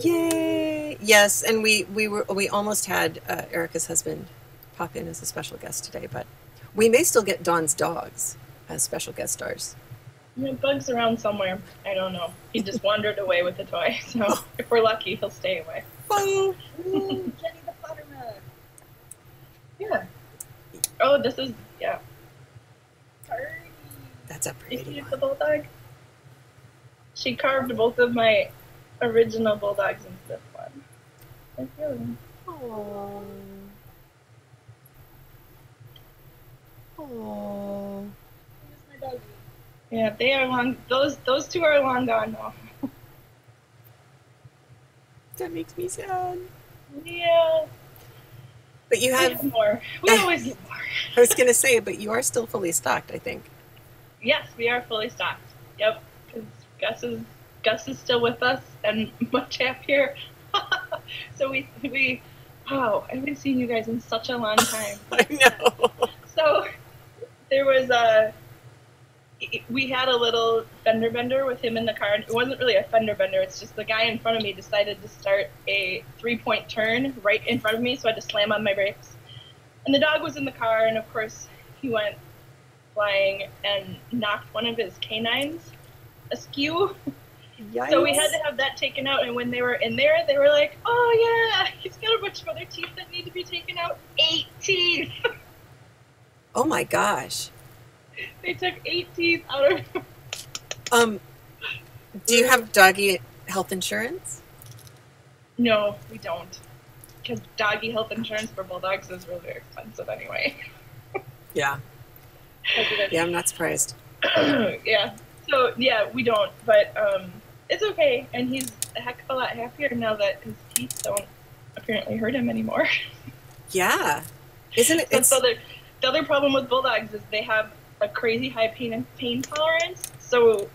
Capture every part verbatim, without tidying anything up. Yay! Yes, and we we were we almost had uh, Erica's husband pop in as a special guest today, but we may still get Don's dogs as special guest stars. Yeah, Bug's around somewhere. I don't know. He just wandered away with the toy. So oh. if we're lucky, he'll stay away. Oh, Jenny the Potterman. Yeah. Oh, this is yeah. Cardi. That's a pretty. You see the bulldog? She carved both of my original bulldogs into this one. Thank you. Aww. Aww. Here's my doggy. Yeah, they are long. Those those two are long gone now. That makes me sad. Yeah. But you have, have more. We always get more. I was gonna say, but you are still fully stocked, I think. Yes, we are fully stocked. Yep. Because Gus is Gus is still with us, and much happier. So we we wow, I haven't seen you guys in such a long time. I know. So there was a. We had a little fender bender with him in the car. It wasn't really a fender bender. It's just the guy in front of me decided to start a three-point turn right in front of me, so I had to slam on my brakes. And the dog was in the car, and of course he went flying and knocked one of his canines askew. Yikes. So we had to have that taken out, and when they were in there, they were like, oh yeah, he's got a bunch of other teeth that need to be taken out. Eight teeth! Oh my gosh. They took eight teeth out of him. Um, do you have doggy health insurance? No, we don't. Because doggy health insurance for bulldogs is really expensive anyway. Yeah. Yeah, I'm not surprised. Yeah. So, yeah, we don't. But um, it's okay. And he's a heck of a lot happier now that his teeth don't apparently hurt him anymore. Yeah. Isn't it? It's... So the, the other problem with bulldogs is they have a crazy high pain and pain tolerance, so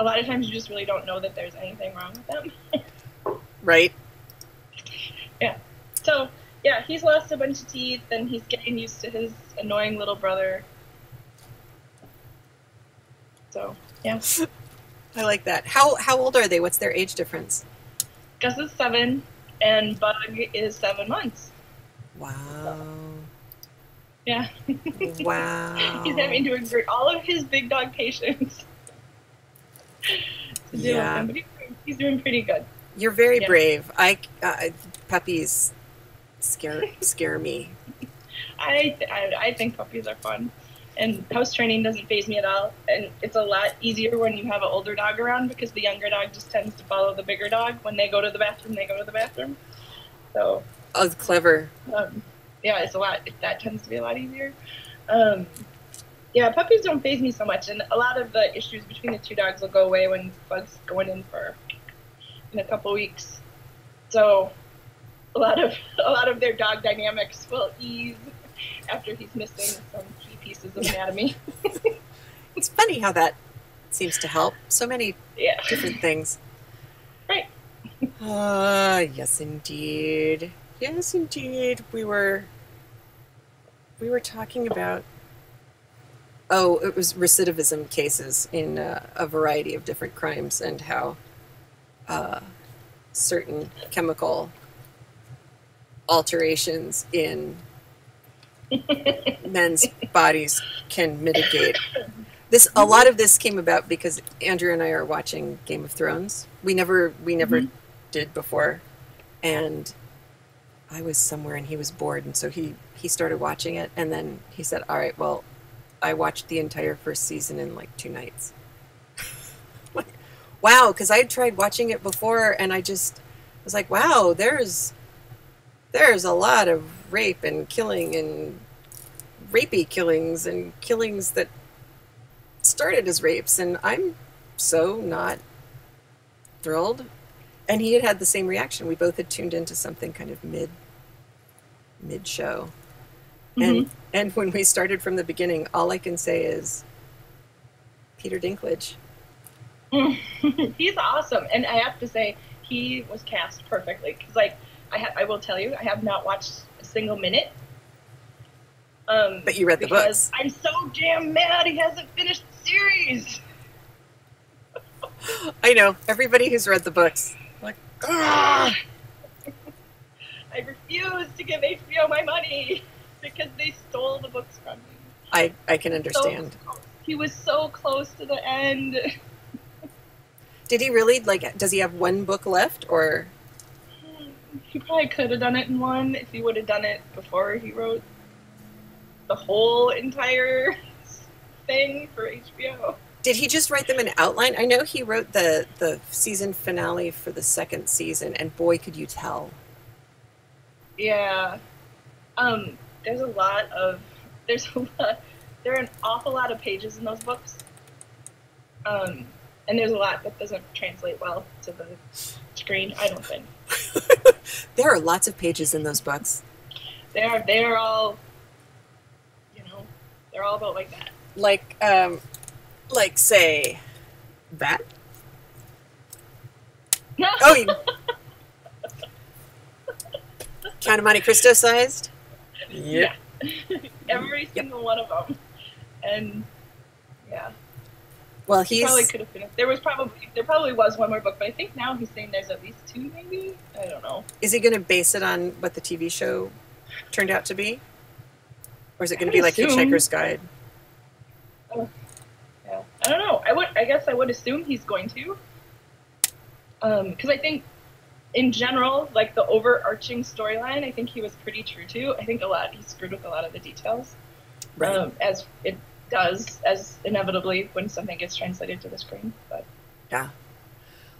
a lot of times you just really don't know that there's anything wrong with them. Right. Yeah. So yeah, he's lost a bunch of teeth, and he's getting used to his annoying little brother. So yeah. I like that. How how old are they? What's their age difference? Gus is seven, and Bug is seven months. Wow. So. Yeah. Wow. He's having to exert all of his big dog patience. To deal yeah. with him. But he's, he's doing pretty good. You're very yeah. brave. I uh, puppies scare scare me. I, th I I think puppies are fun, and house training doesn't faze me at all. And it's a lot easier when you have an older dog around, because the younger dog just tends to follow the bigger dog. When they go to the bathroom, they go to the bathroom. So. Oh, clever. Um, Yeah, it's a lot. That tends to be a lot easier. Um, yeah, puppies don't faze me so much, and a lot of the issues between the two dogs will go away when Bug's going in for in a couple weeks. So a lot of a lot of their dog dynamics will ease after he's missing some key pieces of anatomy. It's funny how that seems to help so many yeah. different things. Right. Ah, uh, yes, indeed. Yes, indeed. We were we were talking about oh, it was recidivism cases in uh, a variety of different crimes, and how uh, certain chemical alterations in men's bodies can mitigate this. A lot of this came about because Andrew and I are watching Game of Thrones. We never we never mm-hmm. did before, and I was somewhere and he was bored, and so he, he started watching it, and then he said, all right, well, I watched the entire first season in like two nights. Like, wow, because I had tried watching it before, and I just was like, wow, there's there's a lot of rape and killing and rapey killings and killings that started as rapes, and I'm so not thrilled. And he had had the same reaction. We both had tuned into something kind of mid, mid show. Mm-hmm. And, and when we started from the beginning, all I can say is Peter Dinklage. He's awesome. And I have to say, he was cast perfectly. Cause like, I, ha I will tell you, I have not watched a single minute. Um, but you read the books. I'm so damn mad he hasn't finished the series. I know. Everybody who's read the books Like, ah! I refuse to give H B O my money because they stole the books from me. I, I can understand. So, he was so close to the end. Did he really, like, does he have one book left, or? He probably could have done it in one if he would have done it before he wrote the whole entire thing for H B O. Did he just write them an outline? I know he wrote the, the season finale for the second season, and boy, could you tell. Yeah. Um, there's a lot of, there's a lot, there are an awful lot of pages in those books. Um, and there's a lot that doesn't translate well to the screen, I don't think. There are lots of pages in those books. They are, they are all, you know, they're all about like that. Like, um, like say, that? Oh, you... Count of Monte Cristo sized? Yep. Yeah. Every single yep. one of them. And, yeah. Well, he's... He probably could have finished. There was probably, there probably was one more book, but I think now he's saying there's at least two, maybe? I don't know. Is he going to base it on what the T V show turned out to be? Or is it going to be like Hitchhiker's Guide? Oh, yeah. I don't know. I would. I guess I would assume he's going to. Um, 'cause I think... In general, like the overarching storyline, I think he was pretty true to. I think a lot he screwed with a lot of the details, right. um, as it does, as inevitably when something gets translated to the screen. But yeah,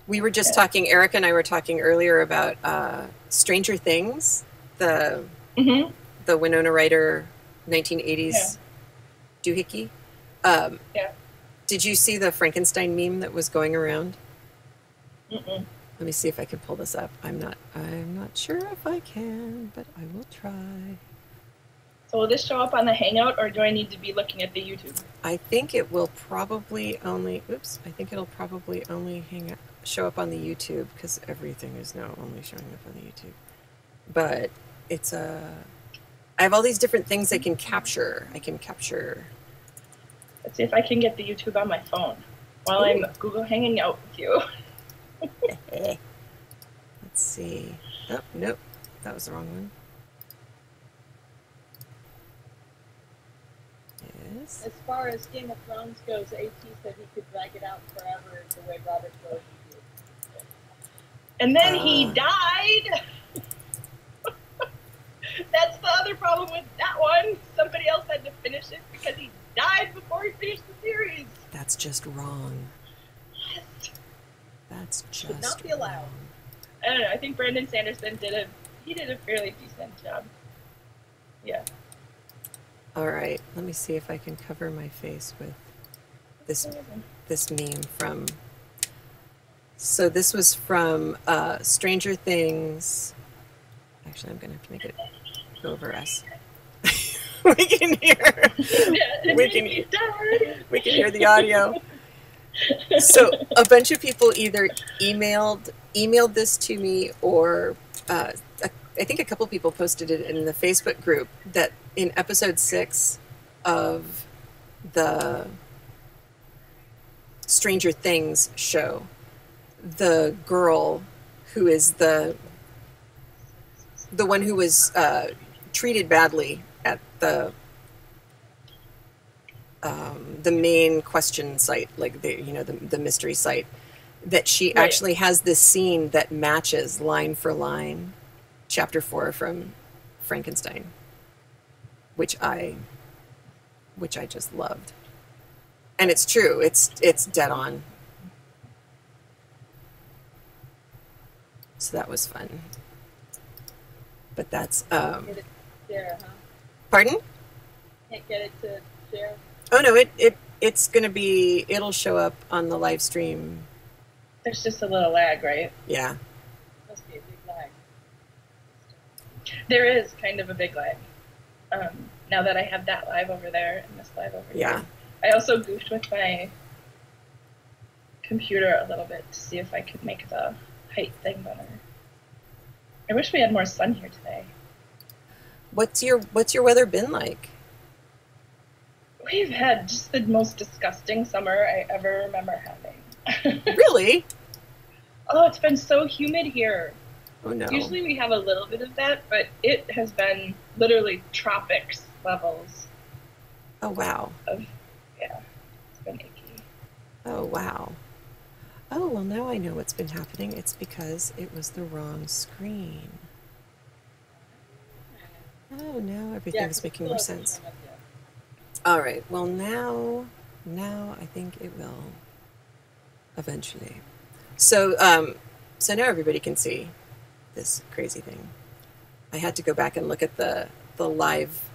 we were just yeah. talking. Erica and I were talking earlier about uh, Stranger Things, the mm-hmm. the Winona Ryder nineteen eighties yeah. doohickey. Um, yeah. Did you see the Frankenstein meme that was going around? Mm-mm. Let me see if I can pull this up. I'm not I'm not sure if I can, but I will try. So will this show up on the Hangout, or do I need to be looking at the YouTube? I think it will probably only, oops, I think it'll probably only hang up, show up on the YouTube, because everything is now only showing up on the YouTube. But it's a, I have all these different things I can capture. I can capture. Let's see if I can get the YouTube on my phone while Ooh. I'm Google hanging out with you. Let's see. Oh, nope. That was the wrong one. Yes. As far as Game of Thrones goes, A T said he could drag it out forever the way Robert George did. And then uh. he died! That's the other problem with that one. Somebody else had to finish it because he died before he finished the series. That's just wrong. That's just should not be allowed. I don't know. I think Brandon Sanderson did a he did a fairly decent job. Yeah. All right. Let me see if I can cover my face with this this meme from. So this was from uh, Stranger Things. Actually, I'm gonna have to make it go over us. We can hear. Yeah, we can hear. We can hear the audio. So a bunch of people either emailed emailed this to me, or uh, a, I think a couple people posted it in the Facebook group that in episode six of the Stranger Things show, the girl who is the the one who was uh, treated badly at the Um, the main question site, like the you know the, the mystery site, that she right. actually has this scene that matches line for line, chapter four from Frankenstein, which I, which I just loved, and it's true, it's it's dead on. So that was fun, but that's um. Can't get it to share, huh? Pardon? Can't get it to share. Oh no, it, it it's gonna be it'll show up on the live stream. There's just a little lag, right? Yeah. Must be a big lag. There is kind of a big lag. Um, now that I have that live over there and this live over yeah. here. Yeah. I also goofed with my computer a little bit to see if I could make the height thing better. I wish we had more sun here today. What's your what's your weather been like? We've had just the most disgusting summer I ever remember having. Really? Oh, it's been so humid here. Oh, no. Usually we have a little bit of that, but it has been literally tropics levels. Oh, wow. Of, yeah, it's been icky. Oh, wow. Oh, well, now I know what's been happening. It's because it was the wrong screen. Oh, now everything's yeah, making more sense. All right. Well, now, now I think it will eventually. So, um, so now everybody can see this crazy thing. I had to go back and look at the, the live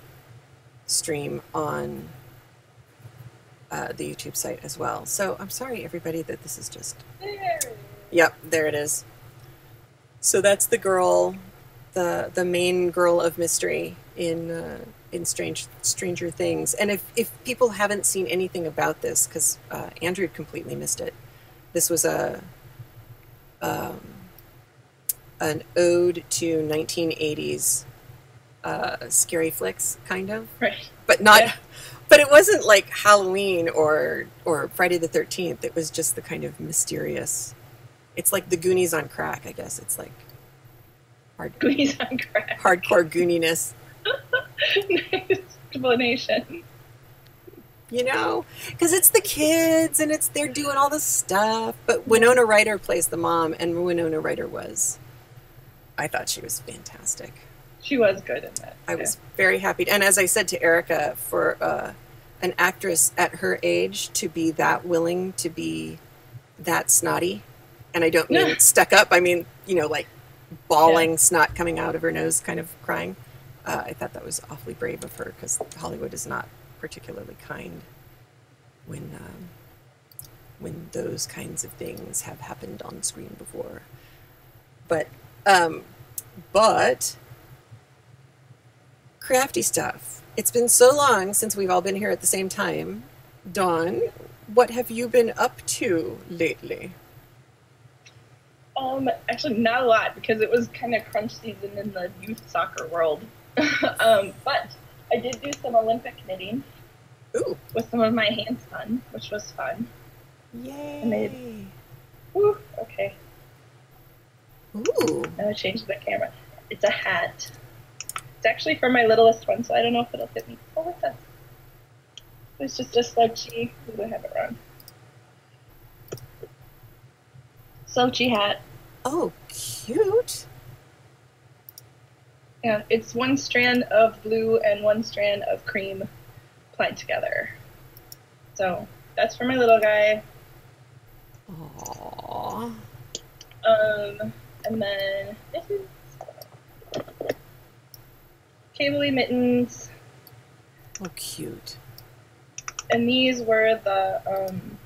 stream on uh, the YouTube site as well. So I'm sorry, everybody, that this is just... Yep, there it is. So that's the girl, the the main girl of mystery in uh, in Strange, Stranger Things. And if, if people haven't seen anything about this, because uh, Andrew completely missed it, this was a... Um, an ode to nineteen eighties uh, scary flicks, kind of, right. but not, yeah. but it wasn't like Halloween or, or Friday the thirteenth. It was just the kind of mysterious, it's like the Goonies on crack, I guess. It's like hard, Goonies on crack. Hardcore gooniness. Nice explanation. You know, because it's the kids and it's they're doing all this stuff. But Winona Ryder plays the mom, and Winona Ryder was... I thought she was fantastic. She was good in that. I yeah. was very happy. And as I said to Erica, for uh, an actress at her age to be that willing, to be that snotty, and I don't mean stuck up, I mean, you know, like bawling yeah. snot coming out of her nose, kind of crying. Uh, I thought that was awfully brave of her, because Hollywood is not particularly kind when, um, when those kinds of things have happened on screen before. But... Um, but crafty stuff. It's been so long since we've all been here at the same time. Dawn, what have you been up to lately? Um, actually not a lot, because it was kind of crunch season in the youth soccer world. um, but I did do some Olympic knitting. Ooh. With some of my hands done, which was fun. Yay. And they, woo, okay. Ooh. Now I changed the camera. It's a hat. It's actually for my littlest one, so I don't know if it'll fit me. Oh, what's that? It's just a slouchy. Ooh, I have it wrong. Slouchy hat. Oh, cute. Yeah, it's one strand of blue and one strand of cream plied together. So that's for my little guy. Aww. Um. And then this is cabley mittens. Oh, cute. And these were the um,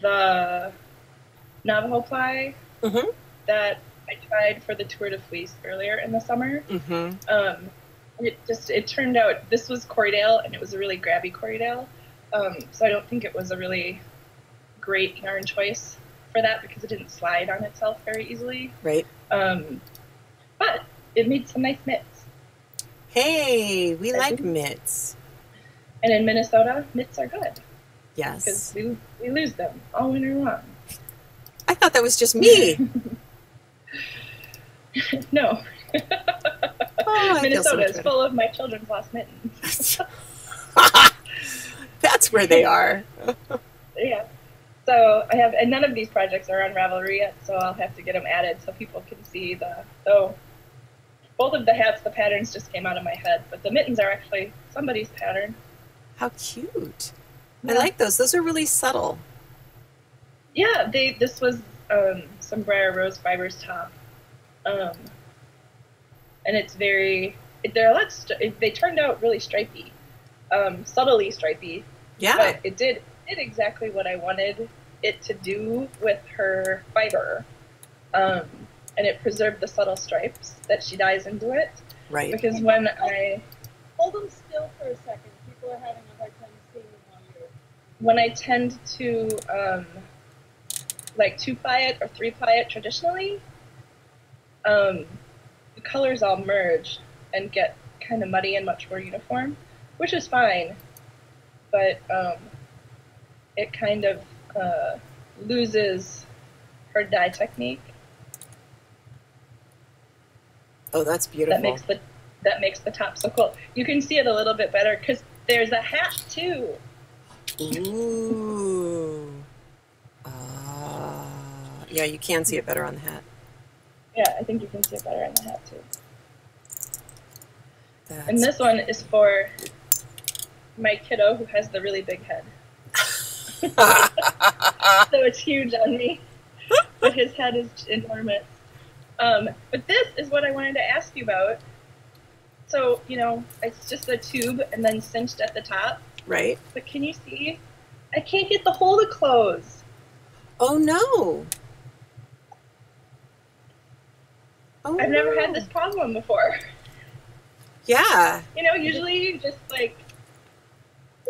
the Navajo ply mm-hmm. that I tried for the Tour de Fleece earlier in the summer. Mm-hmm. Um, it just it turned out this was Corydale, and it was a really grabby Corydale. Um, so I don't think it was a really great yarn choice for that, because it didn't slide on itself very easily. Right. Um, but it made some nice mitts. Hey, we I like do. mitts. And in Minnesota, mitts are good. Yes. Because we, we lose them all winter long. I thought that was just me. No. Oh, Minnesota so is full of my children's lost mittens. That's where they are. Yeah. So I have, and none of these projects are on Ravelry yet, so I'll have to get them added so people can see the, though, both of the hats, the patterns just came out of my head, but the mittens are actually somebody's pattern. How cute. Yeah. I like those. Those are really subtle. Yeah, they, this was um, some Briar Rose Fibers top. Um, and it's very, they're a lot, st they turned out really stripey, um, subtly stripey. Yeah. But it did. exactly what I wanted it to do with her fiber, um, and it preserved the subtle stripes that she dyes into it. Right. Because when I hold them still for a second, people are having a hard time seeing them on you. When I tend to um, like two ply it or three ply it traditionally, um, the colors all merge and get kind of muddy and much more uniform, which is fine, but. Um, It kind of uh, loses her dye technique. Oh, that's beautiful. That makes the that makes the top so cool. You can see it a little bit better because there's a hat too. Ooh. Uh, yeah, you can see it better on the hat. Yeah, I think you can see it better on the hat too. That's and this one is for my kiddo who has the really big head. So it's huge on me, but his head is enormous. Um, but this is what I wanted to ask you about. So, you know, it's just a tube and then cinched at the top. Right. But can you see? I can't get the hole to close. Oh, no. Oh, I've never no. had this problem before. Yeah. You know, usually you just, like,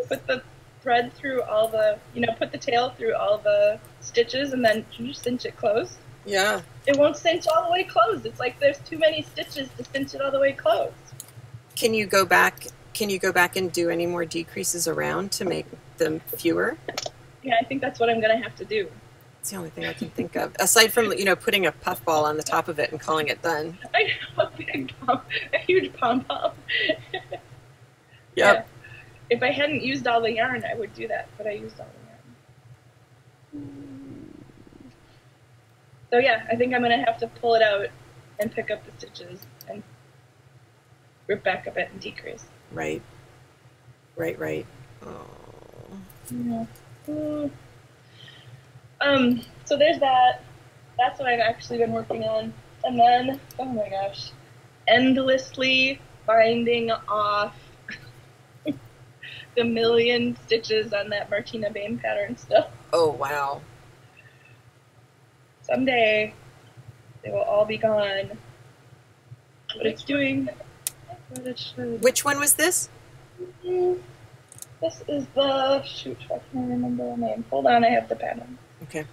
put the thread through all the, you know, put the tail through all the stitches and then you cinch it closed. Yeah. It won't cinch all the way closed. It's like there's too many stitches to cinch it all the way closed. Can you go back, can you go back and do any more decreases around to make them fewer? Yeah, I think that's what I'm going to have to do. It's the only thing I can think of. Aside from, you know, putting a puffball on the top of it and calling it done. I know, a big pom, a huge pom-pom. Yep. Yeah. If I hadn't used all the yarn, I would do that, but I used all the yarn. So yeah, I think I'm going to have to pull it out and pick up the stitches and rip back a bit and decrease. Right. Right, right. Oh. Yeah. Mm. Um, so there's that. That's what I've actually been working on. And then, oh my gosh, endlessly binding off the million stitches on that Martina Behm pattern stuff. Oh, wow. Someday, they will all be gone. But it's doing what it should. Which one was this? Mm-hmm. This is the, shoot, I can't remember the name. Hold on, I have the pattern. Okay.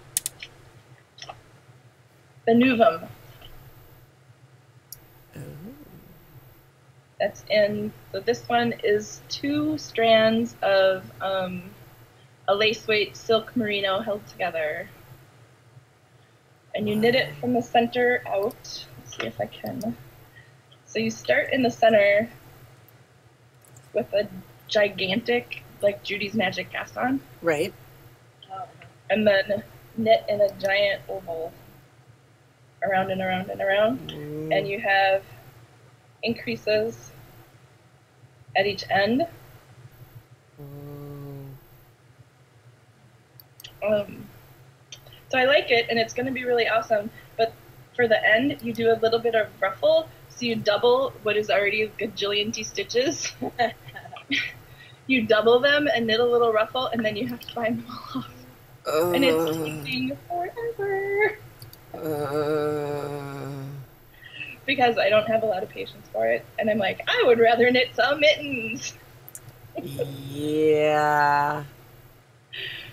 The Novum. Oh. That's in, so this one is two strands of um, a lace weight silk merino held together. And you knit it from the center out. Let's see if I can. So you start in the center with a gigantic, like Judy's Magic Gaston. Right. Um, and then knit in a giant oval around and around and around. Mm. And you have increases at each end. Mm. Um. So I like it, and it's going to be really awesome, but for the end, you do a little bit of ruffle, so you double what is already a gajillion T-stitches. You double them and knit a little ruffle, and then you have to bind them all off. Uh, and it's taking forever. Uh, because I don't have a lot of patience for it, and I'm like, I would rather knit some mittens. Yeah.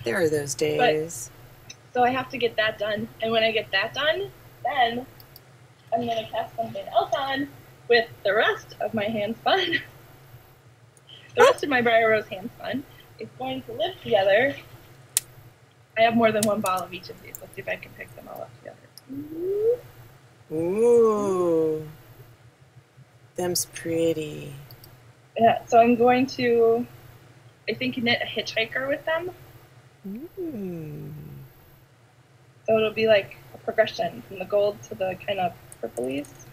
There are those days. But, so I have to get that done, and when I get that done, then I'm going to cast something else on with the rest of my hand spun. The rest of my Briar Rose hand spun is going to live together. I have more than one ball of each of these. Let's see if I can pick them all up together. Ooh. Them's pretty. Yeah, so I'm going to, I think, knit a hitchhiker with them. Ooh. So it'll be like a progression from the gold to the kind of purplies,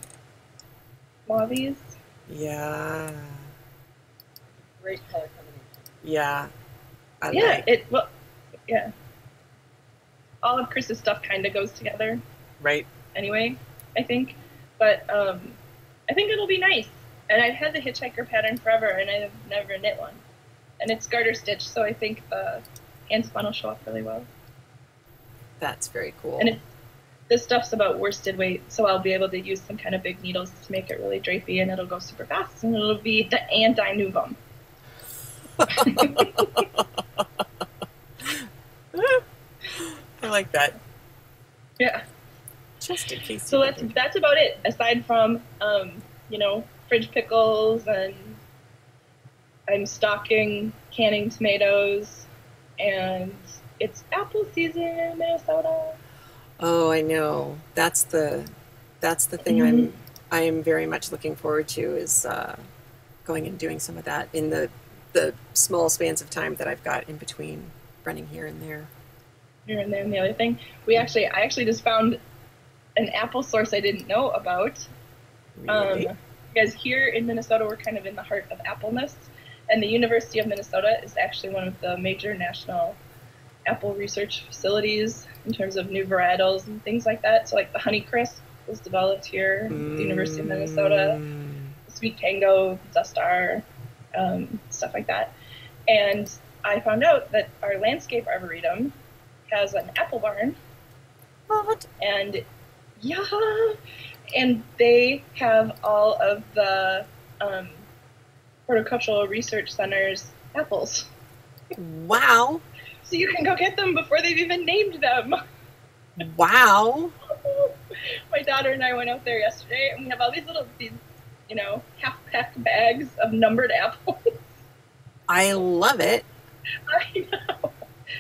mauvies. Yeah. Great color combination. Yeah. I yeah. Like. It well. Yeah. All of Chris's stuff kind of goes together. Right. Anyway, I think, but um, I think it'll be nice. And I've had the hitchhiker pattern forever, and I've never knit one. And it's garter stitch, so I think the hand spun will show up really well. That's very cool. And it, this stuff's about worsted weight, so I'll be able to use some kind of big needles to make it really drapey, and it'll go super fast, and it'll be the anti-novum. I like that. Yeah. Just in case. So that's that's about it. Aside from um, you know, fridge pickles, and I'm stocking canning tomatoes, and it's apple season in Minnesota. Oh, I know. That's the that's the thing mm-hmm. I'm I am very much looking forward to is uh, going and doing some of that in the the small spans of time that I've got in between running here and there. Here and there, and the other thing we actually I actually just found an apple source I didn't know about. Really? Um, because here in Minnesota we're kind of in the heart of appleness, and the University of Minnesota is actually one of the major national apple research facilities in terms of new varietals and things like that. So like the Honeycrisp was developed here at mm. the University of Minnesota, the Sweet Tango, Zestar, um, stuff like that. And I found out that our landscape arboretum has an apple barn. What? And yeah, and they have all of the um, horticultural research center's apples. Wow. So you can go get them before they've even named them. Wow. My daughter and I went out there yesterday, and we have all these little, these, you know, half-pack bags of numbered apples. I love it. I know.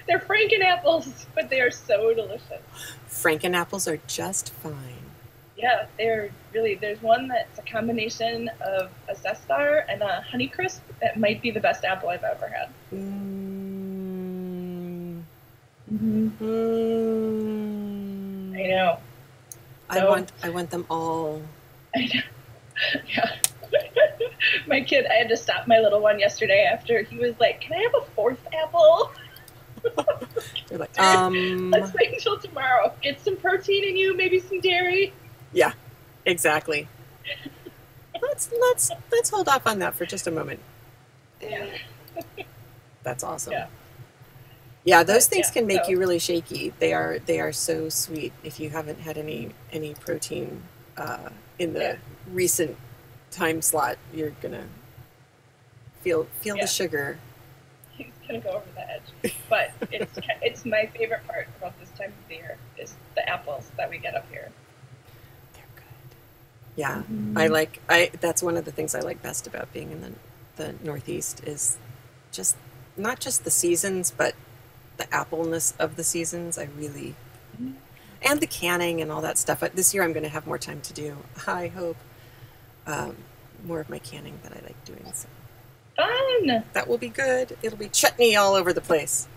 They're Franken apples, but they are so delicious. Franken apples are just fine. Yeah, they're really, there's one that's a combination of a Zestar and a Honeycrisp that might be the best apple I've ever had. Mm. Mm-hmm. I know. I so, want I want them all. I know. Yeah. My kid, I had to stop my little one yesterday after he was like, "Can I have a fourth apple?" You're like, um, let's wait until tomorrow. Get some protein in you, maybe some dairy. Yeah, exactly. let's let's let's hold off on that for just a moment. Yeah. That's awesome. Yeah, yeah those things yeah, can make so. you really shaky. They are they are so sweet if you haven't had any any protein uh, in the yeah. recent time slot. You're gonna feel feel yeah. the sugar. Gonna go over the edge, but it's it's my favorite part about this time of the year is the apples that we get up here. They're good. Yeah, mm-hmm. I like I. That's one of the things I like best about being in the the Northeast is just not just the seasons, but the appleness of the seasons. I really mm-hmm. and the canning and all that stuff. This year I'm going to have more time to do. I hope um, more of my canning that I like doing. So. Fun. That will be good. It'll be chutney all over the place.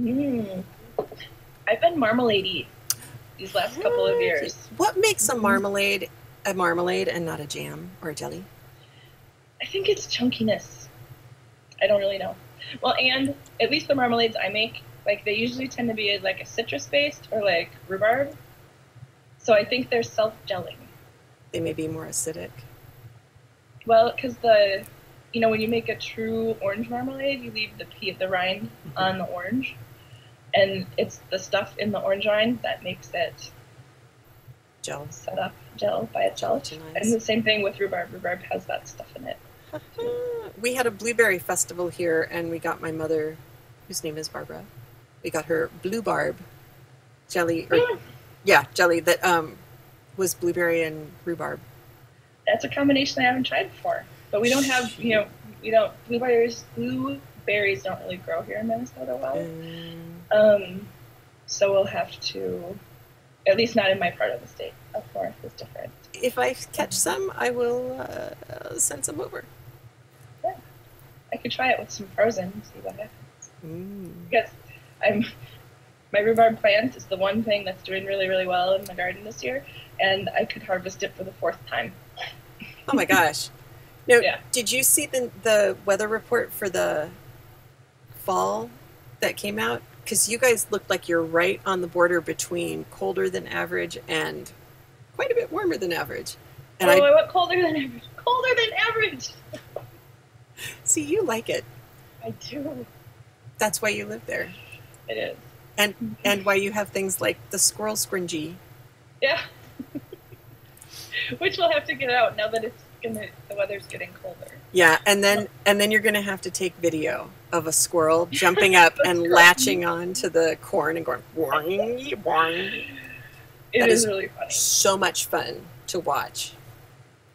Mm. I've been marmalade-y these last Hi. couple of years. What makes a marmalade a marmalade and not a jam or a jelly? I think it's chunkiness. I don't really know. Well, and at least the marmalades I make, like they usually tend to be like a citrus-based or like rhubarb. So I think they're self-gelling. They may be more acidic. Well, because the... You know, when you make a true orange marmalade, you leave the pea, the rind mm-hmm. on the orange, and it's the stuff in the orange rind that makes it gel, set up gel by itself. Nice. And the same thing with rhubarb. Rhubarb has that stuff in it. We had a blueberry festival here, and we got my mother, whose name is Barbara, we got her bluebarb jelly. Or, yeah. yeah, jelly that um was blueberry and rhubarb. That's a combination I haven't tried before. But we don't have, you know, we don't, blueberries, blueberries don't really grow here in Minnesota well. Um, so we'll have to, at least not in my part of the state, up north is different. If I catch some, I will uh, send some over. Yeah. I could try it with some frozen and see what happens. Mm. Because I'm, my rhubarb plant is the one thing that's doing really, really well in my garden this year, and I could harvest it for the fourth time. Oh my gosh. Now, yeah. Did you see the the weather report for the fall that came out? Because you guys looked like you're right on the border between colder than average and quite a bit warmer than average. And oh, I, I went colder than average. Colder than average! See, you like it. I do. That's why you live there. It is. And, mm-hmm. and why you have things like the squirrel scrunchie. Yeah. Which we'll have to get out now that it's... Gonna, the weather's getting colder. Yeah, and then and then you're gonna have to take video of a squirrel jumping up and correct. latching on to the corn and going boing, boing. It that is, is really funny. So much fun to watch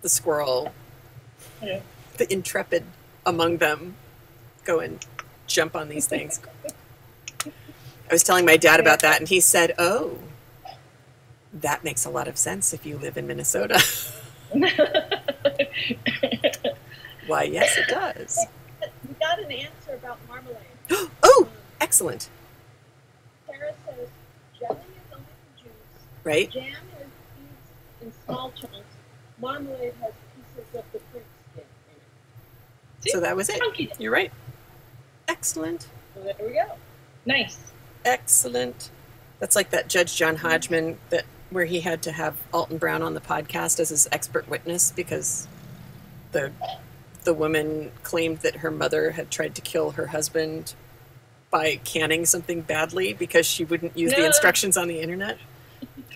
the squirrel, yeah. the intrepid among them, go and jump on these things. I was telling my dad about that, and he said, oh, that makes a lot of sense if you live in Minnesota. Why, yes, it does. We got an answer about marmalade. Oh, excellent. Sarah says, jelly is only for Jews. Right. Jam is seeds in small chunks. Marmalade has pieces of the fruit skin in it. See? So that was it. You're right. Excellent. Well, there we go. Nice. Excellent. That's like that Judge John Hodgman that where he had to have Alton Brown on the podcast as his expert witness because the the woman claimed that her mother had tried to kill her husband by canning something badly because she wouldn't use no. the instructions on the internet.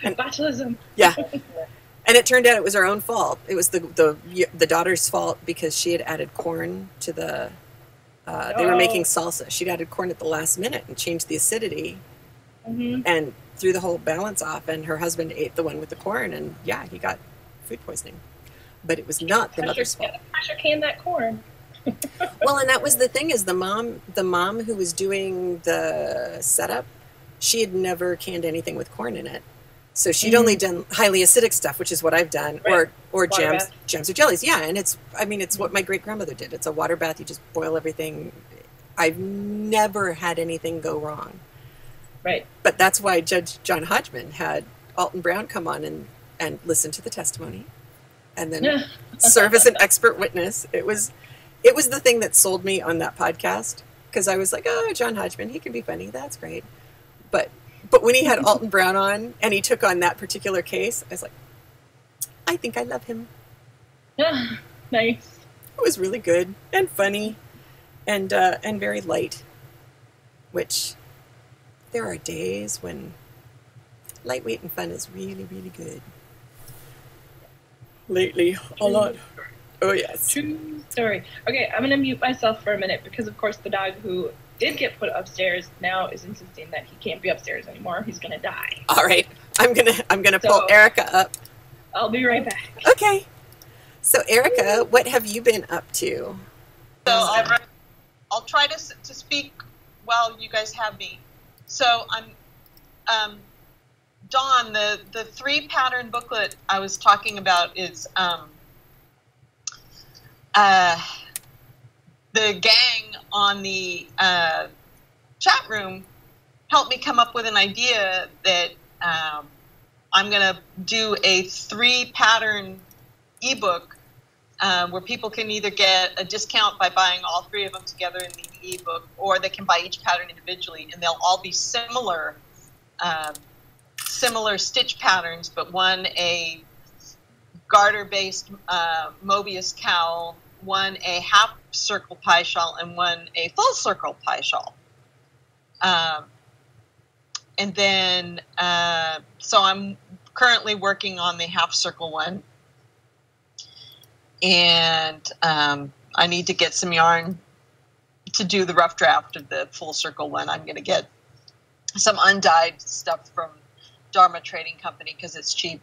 And, botulism. Yeah. And it turned out it was her own fault. It was the the the daughter's fault because she had added corn to the Uh, they oh. were making salsa. She'd added corn at the last minute and changed the acidity mm-hmm. and threw the whole balance off. And her husband ate the one with the corn. And yeah, he got food poisoning. But it was not the pressure, mother's fault. Pressure canned that corn. Well, and that was the thing is the mom, the mom who was doing the setup, she had never canned anything with corn in it. So she'd mm-hmm. only done highly acidic stuff, which is what I've done, right. or or jams, jams or jellies. Yeah, and it's, I mean, it's what my great-grandmother did. It's a water bath. You just boil everything. I've never had anything go wrong. Right. But that's why Judge John Hodgman had Alton Brown come on and, and listen to the testimony and then serve as an expert witness. It was, it was the thing that sold me on that podcast because I was like, oh, John Hodgman, he can be funny. That's great. But... But when he had Alton Brown on and he took on that particular case, I was like, I think I love him. Ah, nice. It was really good and funny and, uh, and very light, which there are days when lightweight and fun is really, really good. Lately, a lot. Oh, yes. True story. Okay, I'm going to mute myself for a minute because, of course, the dog who... did get put upstairs now is insisting that he can't be upstairs anymore. He's gonna die. All right, I'm gonna I'm gonna so, pull Erica up. I'll be right back. Okay. So Erica, what have you been up to? So I'll I'll try to to speak while you guys have me. So I'm um, Dawn. The the three pattern booklet I was talking about is um uh. The gang on the uh, chat room helped me come up with an idea that um, I'm going to do a three-pattern ebook uh, where people can either get a discount by buying all three of them together in the ebook, or they can buy each pattern individually, and they'll all be similar, um, similar stitch patterns, but one a garter-based uh, Mobius cowl, one a half circle pie shawl, and one a full circle pie shawl. Um, and then, uh, so I'm currently working on the half circle one. And um, I need to get some yarn to do the rough draft of the full circle one. I'm going to get some undyed stuff from Dharma Trading Company because it's cheap.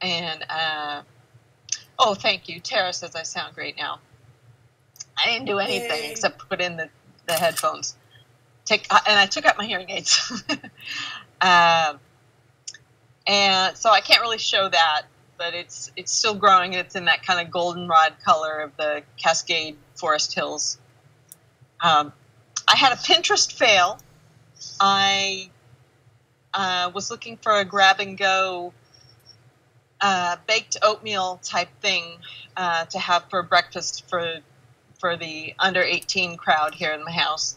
And, uh, oh, thank you. Tara says I sound great now. I didn't do anything Yay. except put in the, the headphones. Take And I took out my hearing aids. uh, and so I can't really show that, but it's it's still growing. It's in that kind of goldenrod color of the Cascade Forest Hills. Um, I had a Pinterest fail. I uh, was looking for a grab-and-go Uh, baked oatmeal type thing uh, to have for breakfast for for the under eighteen crowd here in the house,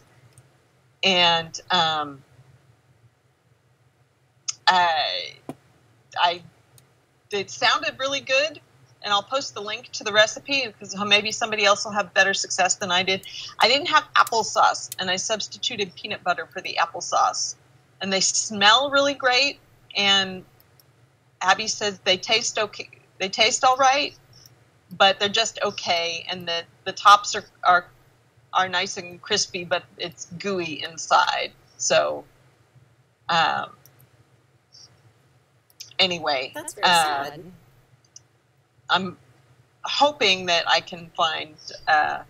and um, I, I it sounded really good, and I'll post the link to the recipe because maybe somebody else will have better success than I did. I didn't have applesauce, and I substituted peanut butter for the applesauce, and they smell really great. And Abby says they taste okay. They taste all right, but they're just okay. And the, the tops are, are are nice and crispy, but it's gooey inside. So, um, anyway, that's very uh, sad. I'm hoping that I can find uh,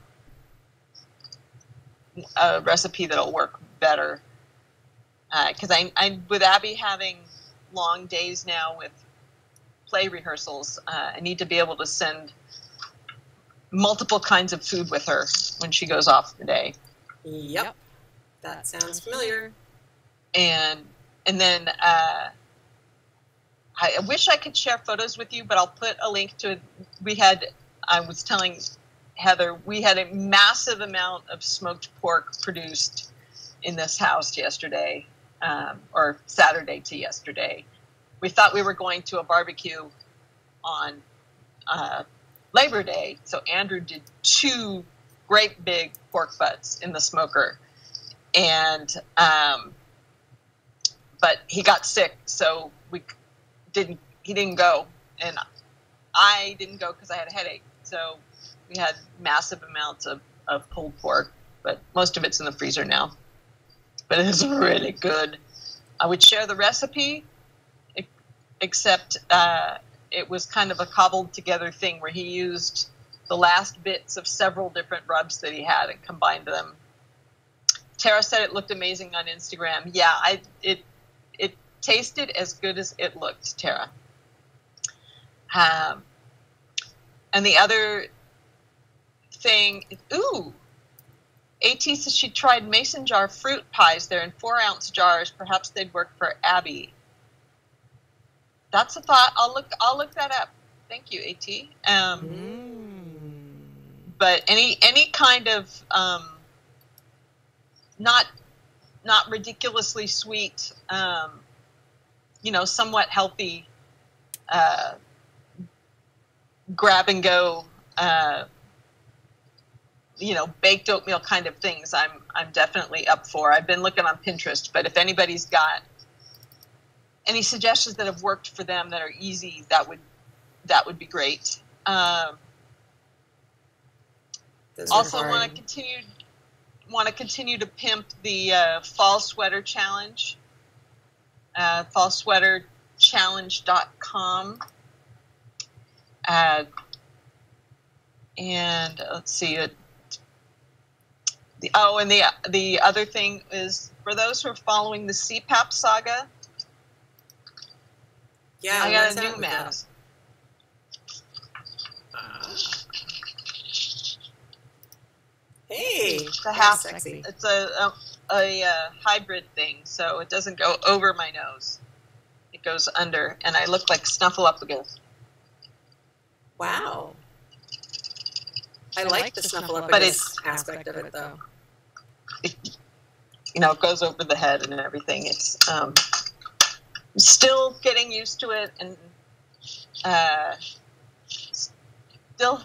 a recipe that'll work better. Because uh, I, I, with Abby having long days now with play rehearsals, uh, I need to be able to send multiple kinds of food with her when she goes off for the day. Yep. yep. That sounds familiar. And and then uh, I wish I could share photos with you, but I'll put a link to it. We had, I was telling Heather, we had a massive amount of smoked pork produced in this house yesterday, um, or Saturday to yesterday. We thought we were going to a barbecue on uh, Labor Day, so Andrew did two great big pork butts in the smoker. And, um, but he got sick, so we didn't, he didn't go. And I didn't go because I had a headache. So we had massive amounts of, of pulled pork, but most of it's in the freezer now. But it is really good. I would share the recipe, except uh, it was kind of a cobbled together thing where he used the last bits of several different rubs that he had and combined them. Tara said it looked amazing on Instagram. Yeah, I it it tasted as good as it looked, Tara. Um, and the other thing, ooh, AT says she tried mason jar fruit pies. They're in four ounce jars. Perhaps they'd work for Abby. That's a thought. I'll look. I'll look that up. Thank you, AT. Um, mm. But any any kind of um, not not ridiculously sweet, um, you know, somewhat healthy, uh, grab and go. Uh, you know, baked oatmeal kind of things I'm I'm definitely up for. I've been looking on Pinterest, but if anybody's got any suggestions that have worked for them that are easy, that would that would be great. Um, also want to continue want to continue to pimp the uh, fall sweater challenge. Uh, fall sweater challenge dot com. Uh, and let's see it. The, oh, and the the other thing is for those who are following the C PAP saga. Yeah, I got a new mask. Uh, hey, it's a half sexy. It's a a, a a hybrid thing, so it doesn't go over my nose; it goes under, and I look like Snuffleupagus. Wow. I, I like, like the, the snuffle up aspect of it, though. It, you know, it goes over the head and everything. It's um, still getting used to it, and uh, still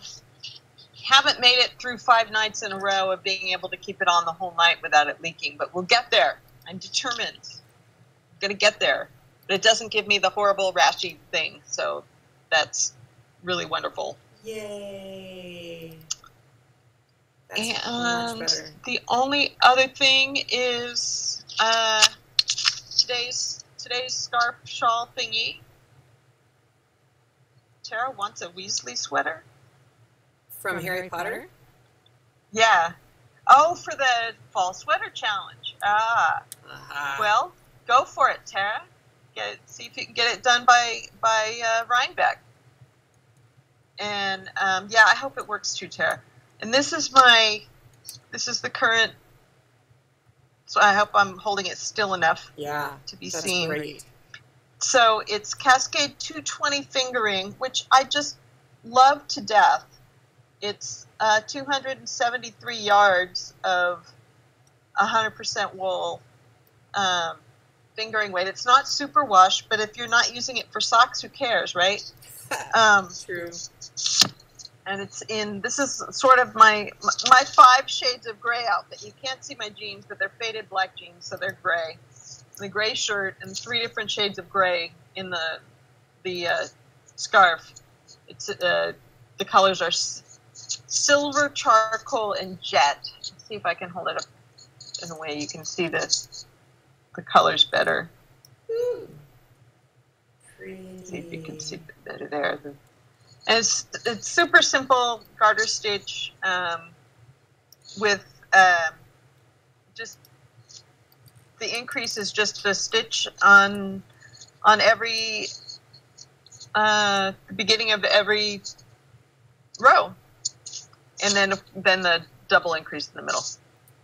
haven't made it through five nights in a row of being able to keep it on the whole night without it leaking. But we'll get there. I'm determined. I'm gonna get there. But it doesn't give me the horrible rashy thing, so that's really wonderful. Yay! That's and much the only other thing is uh, today's today's scarf shawl thingy. Tara wants a Weasley sweater from, from Harry, Harry Potter? Potter. Yeah. Oh, for the fall sweater challenge. Ah. Uh-huh. Well, go for it, Tara. Get it, see if you can get it done by by uh, Rhinebeck. And um, yeah, I hope it works too, Tara. And this is my, this is the current, so I hope I'm holding it still enough yeah, to be seen. Great. So it's Cascade two twenty Fingering, which I just love to death. It's uh, two hundred seventy-three yards of one hundred percent wool um, fingering weight. It's not super wash, but if you're not using it for socks, who cares, right? Um, True. And it's in, this is sort of my my five shades of gray outfit. You can't see my jeans, but they're faded black jeans, so they're gray. The gray shirt and three different shades of gray in the the uh, scarf. It's uh, the colors are silver, charcoal, and jet. Let's see if I can hold it up in a way you can see the the colors better. Ooh. Let's see if you can see better there. And it's, it's super simple garter stitch um, with um, just the increase is just a stitch on on every uh, beginning of every row, and then then the double increase in the middle.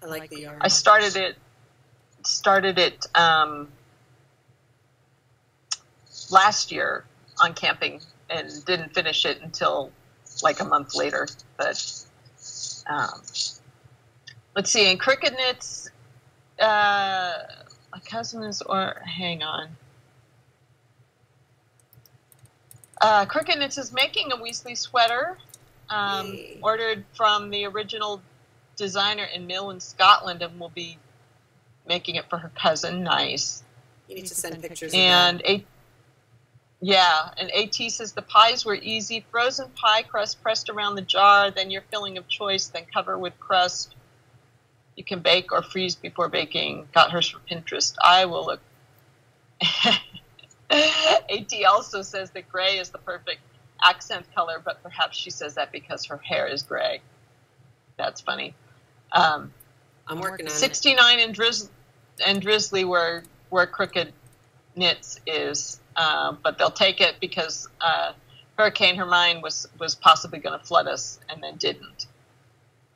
I like the yarn. I started it started it um, last year on camping and didn't finish it until like a month later. But um, let's see, in Cricket Knits, uh, my cousin is, or hang on. Uh, Cricket Knits is making a Weasley sweater, um, ordered from the original designer in Mill in Scotland, and will be making it for her cousin. Nice. You need to send pictures. And a, yeah, and AT says the pies were easy. Frozen pie crust pressed around the jar, then your filling of choice, then cover with crust. You can bake or freeze before baking. Got hers from Pinterest. I will look. AT also says that gray is the perfect accent color, but perhaps she says that because her hair is gray. That's funny. Um, I'm working on sixty-nine it. And Drizzly, and Drizzly were where Cricket Knits is, uh, but they'll take it because uh, Hurricane Hermine was was possibly going to flood us and then didn't.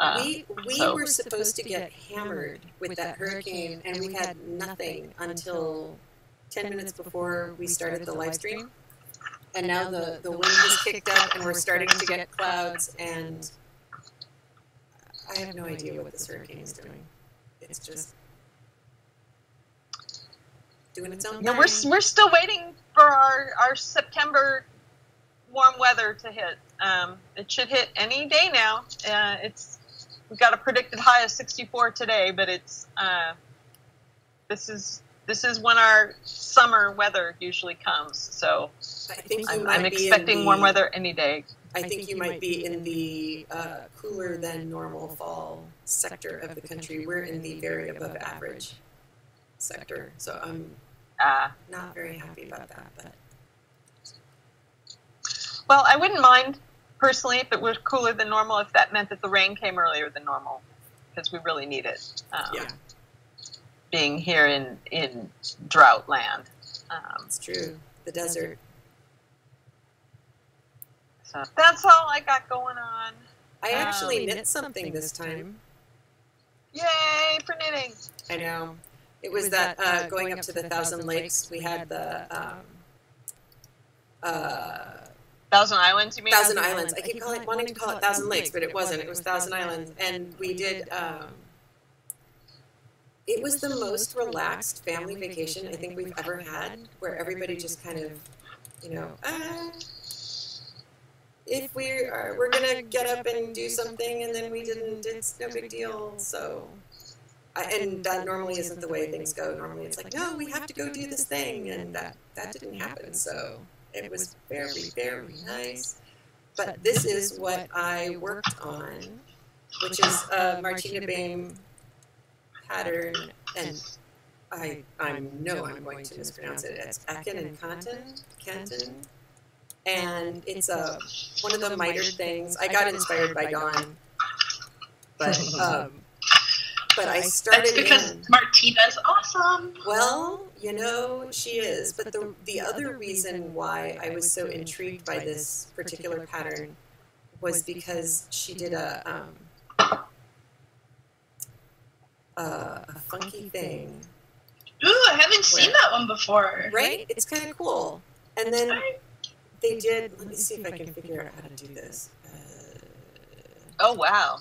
Um, we we so. were supposed to get hammered with that hurricane, and we had nothing until ten minutes before we started the live stream. And now the, the wind has kicked up, and we're starting to get clouds, and I have no idea what this hurricane is doing. It's just doing its own thing. No, we're, we're still waiting for our, our September warm weather to hit. Um, it should hit any day now. Uh, it's We've got a predicted high of sixty-four today, but it's uh, this is this is when our summer weather usually comes. So I think I'm, I'm expecting the, warm weather any day. I think, I think you, you might, might be in the uh, cooler than normal fall sector of the country. We're in the very above average sector, so I'm uh, not very happy about that. But well, I wouldn't mind. Personally, if it was cooler than normal, if that meant that the rain came earlier than normal, because we really need it. Um, yeah. Being here in, in drought land. Um, it's true. The desert. So that's all I got going on. I actually um, knit, knit something this time. Yay for knitting. I know. It was, it was that, that uh, going, going up to the, the Thousand Lakes, Lakes, we had the... Um, uh, Thousand Islands, you mean? Thousand, Thousand Islands. Islands. I keep calling, wanting to call it Thousand Lakes, but it wasn't. It was Thousand Islands. And we did, um, it was the most relaxed family vacation I think we've ever had, where everybody just kind of, you know, ah, if we are, we're going to get up and do something, and then we didn't, it's no big deal. So, and that normally isn't the way things go. Normally it's like, no, we have to go do this thing, and that, that didn't happen, so... It was very, very nice. But this is what I worked on, which is a Martina Behm pattern. And I I know I'm going to mispronounce it. It's Ekin and Canton. And it's a, one of the miter things. I got inspired by Dawn. But, um, but I started That's because in, Martina's awesome. Well... You know, she is. But the, the other reason why I was so intrigued by this particular pattern was because she did a, um, a, a funky thing. Ooh, I haven't seen that one before. Right? It's kind of cool. And then they did, let me see if I can figure out how to do this. Uh, oh, wow.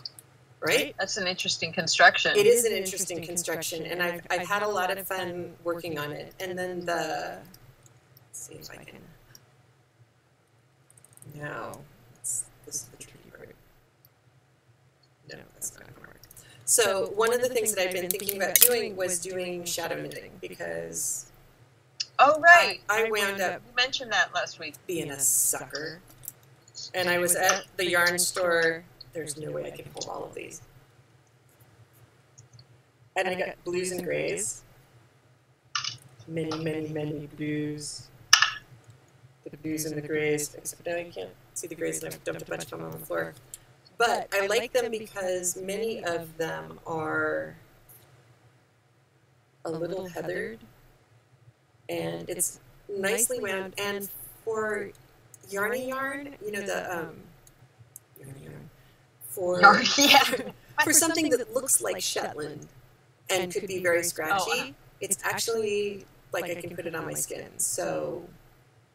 Right? That's an interesting construction. It is an interesting construction, and I've, I've had a lot of fun working on it. And then the... Let's see if I can... No. This is the tricky part. No, that's not going to work. So one of the things that I've been thinking about doing was doing shadow knitting, because... Oh, right. I, I wound up... You mentioned that last week. Being a sucker. And I was at the yarn store... There's no way I can hold all of these. And I got blues and grays. Many, many, many blues. The blues and the grays. Except now you can't see the grays, and I've dumped a bunch of them on the floor. But I like them because many of them are a little heathered, and it's nicely wound. And for yarny yarn, you know, the um, yarny yarn for yarn, yeah. for something that looks like Shetland and could be very scratchy, it's actually like I can put it on my skin. So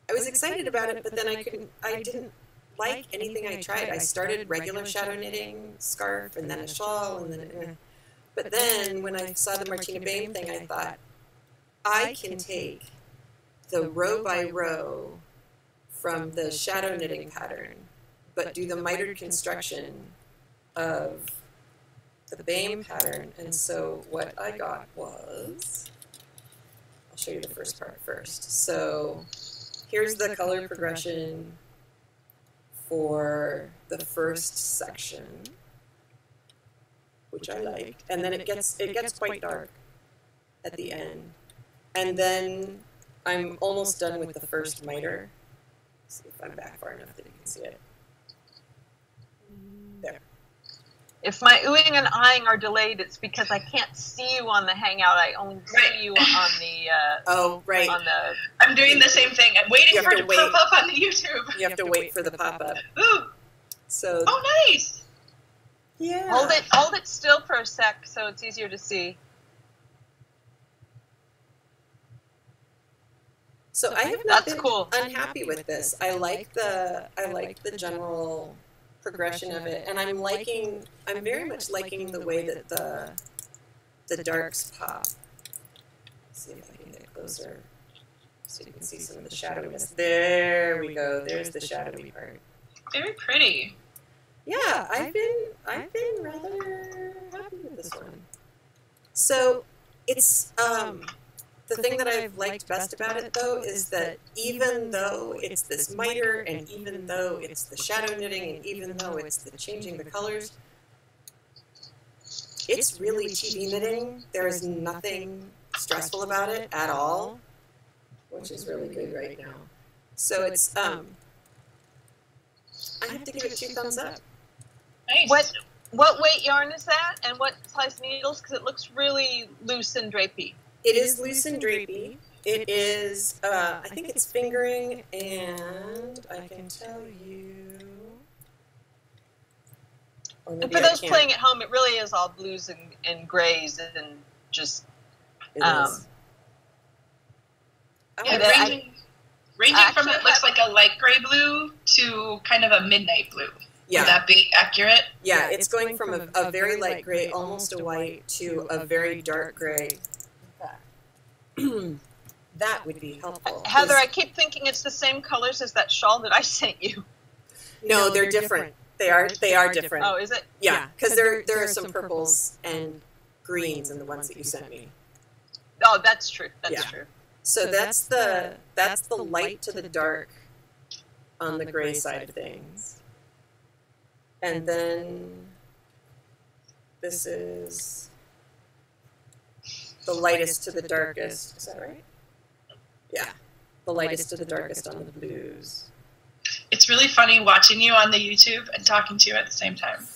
I was excited about it, but then I couldn't. I didn't like anything I tried. I started regular shadow knitting scarf, and then a shawl, and then. Uh, But then, when I saw the Martina Behm thing, I thought, I can take the row by row from the shadow knitting pattern, but do the mitered construction of the Behm pattern. And so what I got was, I'll show you the first part first. So here's the color progression for the first section, which I liked, and then it gets it gets quite dark at the end, and then I'm almost done with the first miter. Let's see if I'm back far enough that you can see it. There. If my oohing and eyeing are delayed, it's because I can't see you on the Hangout. I only see you on the. Uh, oh right. On the. I'm doing the same thing. I'm waiting for it to pop up on the YouTube. You have to wait for the pop up. Ooh. So. Oh, nice. Yeah. Hold it, hold it still for a sec, so it's easier to see. So, so I have not been cool. unhappy with this. I like the I like the general progression of it, and I'm liking. I'm very much liking the way that the the darks pop. Let's see if I can get closer, so you can see some of the shadowiness. There we go. There's the shadowy part. Very pretty. Yeah, I've been I've been rather happy with this one. So it's um, the thing that I've liked best about it though is that even though it's this miter, and even though it's the shadow knitting, and even though it's the changing the colors, it's really chibi knitting. There is nothing stressful about it at all, which is really good right now. So it's um, I have to give it two thumbs up. Nice. What what weight yarn is that, and what size needles? Because it looks really loose and drapey. It is loose and drapey. It is. Uh, I think it's fingering, and I can tell you. And for those playing at home, it really is all blues and, and grays and just. It um, is. And then I, Ranging I from it looks like a light gray blue to kind of a midnight blue. Yeah. Would that be accurate? Yeah, it's going from a, a very light gray, almost a white, to a very dark gray. That would be helpful. Heather, I keep thinking it's the same colors as that shawl that I sent you. No, they're different. They are they are different. Oh, is it? Yeah, because there there are some purples and greens in the ones that you sent me. Oh, that's true. That's yeah. true. So, so that's, that's the that's the light to the dark on the gray side of things, and then this is the lightest to the darkest. Is that right? Yeah, the lightest to the darkest on the blues. It's really funny watching you on the YouTube and talking to you at the same time.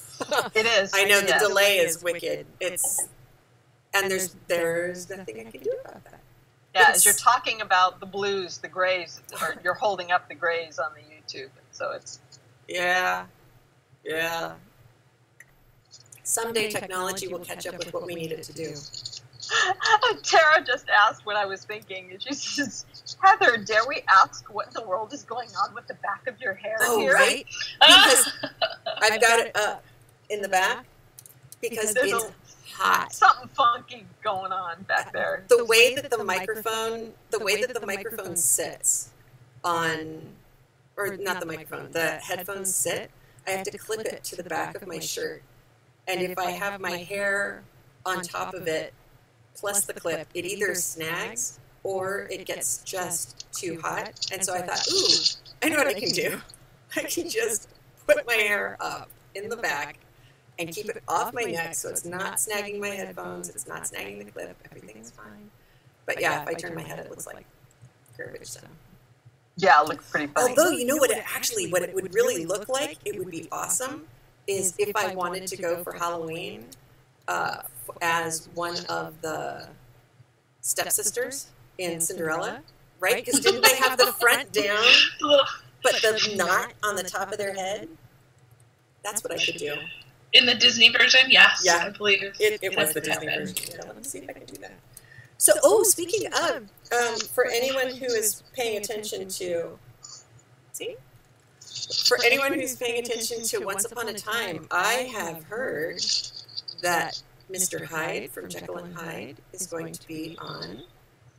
It is. I know, the delay is wicked. It's and there's there's nothing I can do about that. Yeah, as you're talking about the blues, the grays, or you're holding up the grays on the YouTube, so it's... Yeah, yeah. Someday technology will catch up with what we need it to do. Tara just asked what I was thinking, and she says, Heather, dare we ask what in the world is going on with the back of your hair oh, here? Oh, right? Because I've got it up in the back, because it's... Hot. Something funky going on back there. The way that the microphone, the way that the microphone sits on, or not the microphone, the headphones sit, I have to clip it to the back of my shirt. And if I have my hair on top of it, plus the clip, it either snags or it gets just too hot. And so I thought, ooh, I know what I can do. I can just put my hair up in the back and keep it off my neck so it's not snagging my headphones, it's not snagging the clip, everything's fine. But yeah, if I turn my head, it looks like garbage, so. Yeah, it looks pretty funny. Although, you know what it actually, what it would really look like, it would be awesome, is if I wanted to go for Halloween uh, as one of the stepsisters in Cinderella, right? Because didn't they have the front down, but the knot on the top of their head? That's what I should do. In the Disney version, yes, yeah. I believe. It, it was the Disney version. Yeah, let me see if I can do that. So, oh, speaking of, um, for anyone who is paying attention to, see? For anyone who's paying attention to Once Upon a Time, I have heard that Mister Hyde from Jekyll and Hyde is going to be on.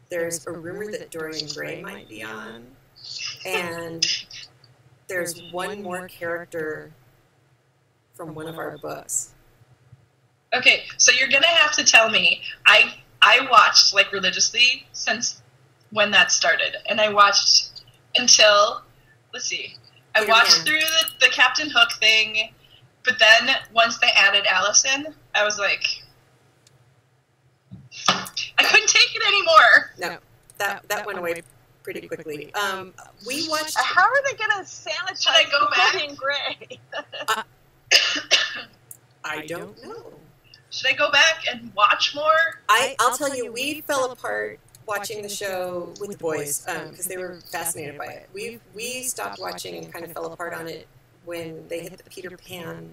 There's a rumor that Dorian Gray might be on. And there's one more character from one of our books. Okay, so you're gonna have to tell me. I I watched like religiously since when that started, and I watched until let's see, I watched through the, the Captain Hook thing, but then once they added Allison, I was like, I couldn't take it anymore. No, that that went away pretty quickly. Um, we watched. How are they gonna sanitize? Should I go back? Dorian Gray? uh, I don't know. Should I go back and watch more? I, I'll, I'll tell you, we fell apart watching the show with the boys because um, they were fascinated by it. We we stopped watching and kind of fell apart on it when they hit the Peter Pan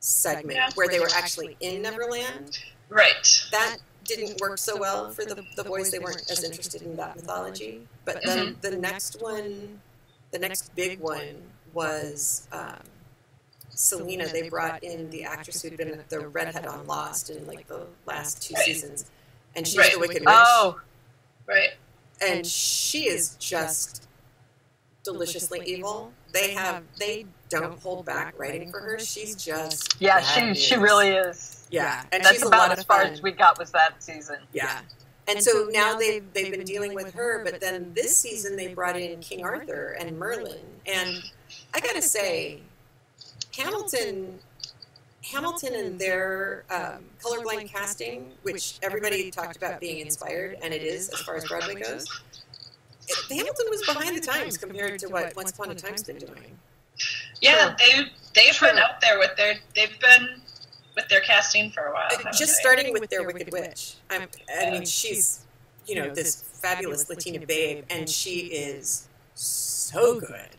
segment, yeah, where they were actually in Neverland. Right. That didn't work so well for the, the boys. They weren't as interested in that mythology. But then mm-hmm. the next one, the next big one was... Um, Selena, they brought in the actress who'd been the redhead on Lost in like the last two right. seasons, and she's right. the Wicked Witch. Oh, right. And she is just deliciously evil. They have they don't hold back writing for her. She's just yeah, she she really is. Yeah, and that's about as far as we got with that season. Yeah, and so now they've they've been dealing with her, but then this season they brought in King Arthur and Merlin, and I gotta say. Hamilton, Hamilton and their um, colorblind casting, which everybody talked about being inspired, and it is as far as Broadway goes, it, Hamilton was behind the times compared to what Once Upon a Time's been doing. Yeah, sure. they, they've sure. been up there with their, they've been with their casting for a while. Just starting with their Wicked Witch. I'm, I mean, she's, you know, this fabulous Latina babe, and she is so good.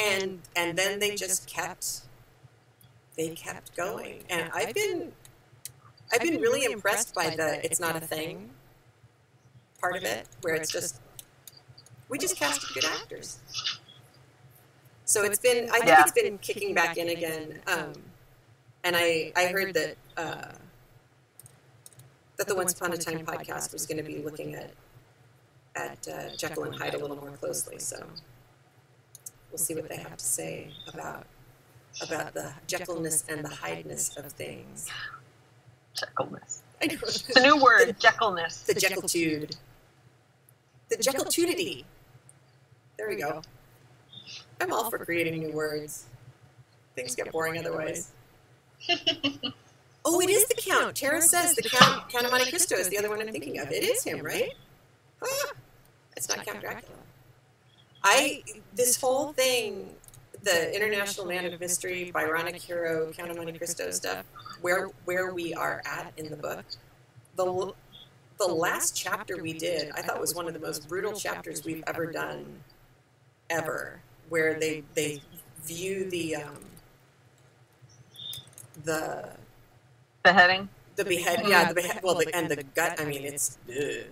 And, and then they just kept... They kept going, and I've been, I've been really impressed by the "it's not a thing" part of it, where it's just we just casted good actors. So it's been, I think it's been kicking back in again, um, and I, I heard that uh, that the Once Upon a Time podcast was going to be looking at at uh, Jekyll and Hyde a little more closely. So we'll see what they have to say about. About the Jekyllness and the Hydeness of things. Jekyllness. It's a new word, Jekyllness. The Jekylltude. The Jekylltudity. There we go. I'm all for creating new words. Things get boring otherwise. Oh, it is the Count. Tara says the Count, Count of Monte Cristo is the other one I'm thinking of. It is him, right? Ah, it's not Count Dracula. I, this whole thing... The International Man of Mystery, Byronic Hero, Count of Monte Cristo stuff, where where we are at in the book. The, the last chapter we did, I thought was one of the most brutal chapters we've ever done, ever, where they, they view the... Um, the beheading? The behead, yeah, the behead, well, the, and the gut, I mean, it's... Ugh.